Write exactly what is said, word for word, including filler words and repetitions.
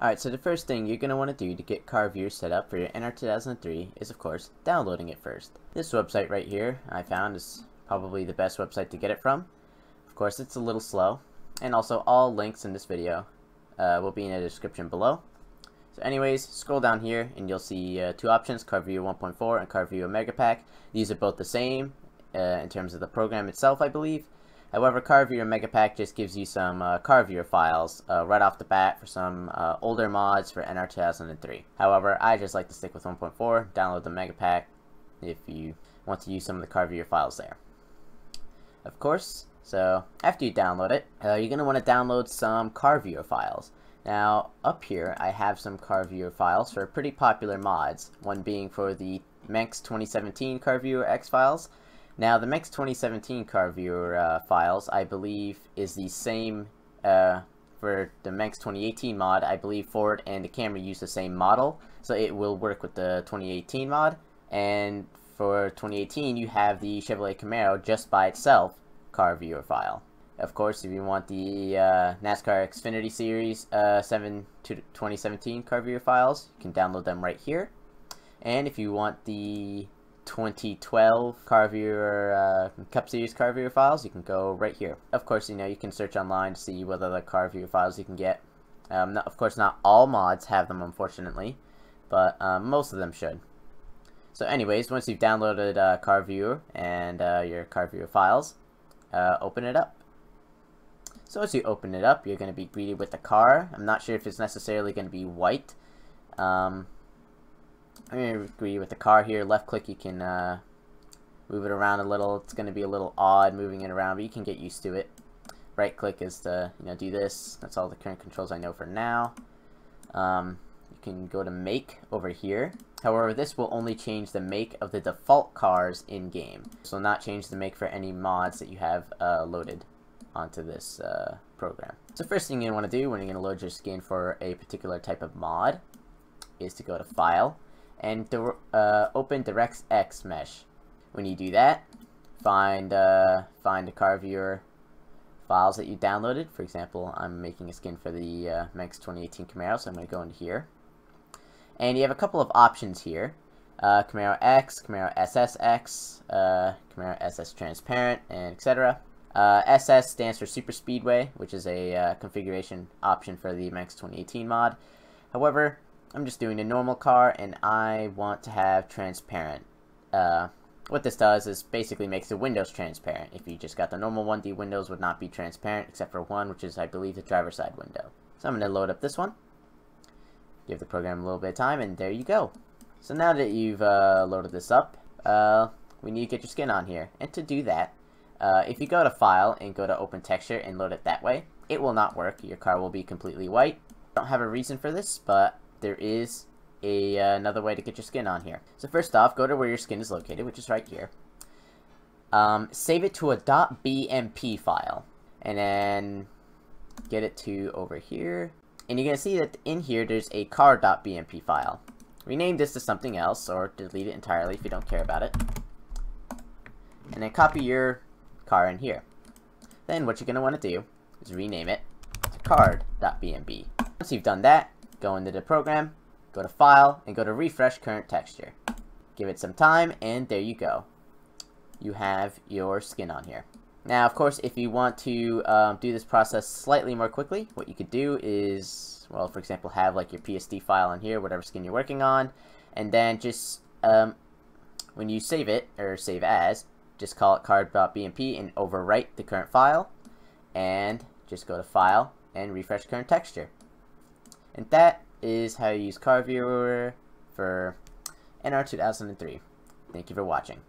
Alright, so the first thing you're going to want to do to get Car Viewer set up for your N R two thousand three is, of course, downloading it first. This website right here I found is probably the best website to get it from. Of course, it's a little slow, and also all links in this video uh, will be in the description below. So anyways, scroll down here and you'll see uh, two options, Car Viewer one point four and Car Viewer Omega Pack. These are both the same uh, in terms of the program itself, I believe. However, Car Viewer Mega Pack just gives you some uh, Car Viewer files uh, right off the bat for some uh, older mods for N R two thousand three. However, I just like to stick with one point four, download the Mega Pack if you want to use some of the Car Viewer files there. Of course, so after you download it, uh, you're going to want to download some Car Viewer files. Now, up here, I have some Car Viewer files for pretty popular mods, one being for the Manx twenty seventeen Car Viewer X-Files. Now, the M X twenty seventeen Car Viewer uh, files, I believe, is the same uh, for the M X twenty eighteen mod. I believe Ford and the Camaro use the same model, so it will work with the twenty eighteen mod. And for twenty eighteen, you have the Chevrolet Camaro just by itself Car Viewer file. Of course, if you want the uh, NASCAR Xfinity Series uh, seven to twenty seventeen Car Viewer files, you can download them right here. And if you want the twenty twelve Car Viewer uh, Cup Series Car Viewer files, you can go right here. Of course, you know, you can search online to see what other Car Viewer files you can get. Um, not, of course, not all mods have them, unfortunately, but um, most of them should. So anyways, once you've downloaded uh, Car Viewer and uh, your Car Viewer files, uh, open it up. So as you open it up, you're going to be greeted with the car. I'm not sure if it's necessarily going to be white. Um... I'm going to agree with the car here. Left click, you can uh, move it around a little. It's going to be a little odd moving it around, but you can get used to it. Right click is to, you know, do this. That's all the current controls I know for now. Um, you can go to make over here. However, this will only change the make of the default cars in game. This will not change the make for any mods that you have uh, loaded onto this uh, program. So first thing you want to do when you're going to load your skin for a particular type of mod is to go to File and uh, open DirectX mesh. When you do that, find uh, find the Car Viewer files that you downloaded. For example, I'm making a skin for the uh, M X twenty eighteen Camaro, so I'm going to go into here. And you have a couple of options here. Uh, Camaro X, Camaro S S X, uh, Camaro S S Transparent, and et cetera. Uh, S S stands for Super Speedway, which is a uh, configuration option for the M X twenty eighteen mod. However, I'm just doing a normal car, and I want to have transparent. Uh, what this does is basically makes the windows transparent. If you just got the normal one, the windows would not be transparent, except for one, which is, I believe, the driver's side window. So I'm going to load up this one, give the program a little bit of time, and there you go. So now that you've uh, loaded this up, uh, we need to get your skin on here. And to do that, uh, if you go to File and go to Open Texture and load it that way, it will not work. Your car will be completely white. I don't have a reason for this, but there is a, uh, another way to get your skin on here. So first off, go to where your skin is located, which is right here. Um, save it to a .bmp file, and then get it to over here. And you're going to see that in here, there's a car.bmp file. Rename this to something else, or delete it entirely if you don't care about it. And then copy your car in here. Then what you're going to want to do is rename it to card.bmp. Once you've done that, go into the program, go to File, and go to Refresh Current Texture. Give it some time, and there you go. You have your skin on here. Now, of course, if you want to um, do this process slightly more quickly, what you could do is, well, for example, have like your P S D file in here, whatever skin you're working on, and then just, um, when you save it, or save as, just call it card.bmp and overwrite the current file, and just go to File and Refresh Current Texture. And that is how you use Car Viewer for N R two thousand three. Thank you for watching.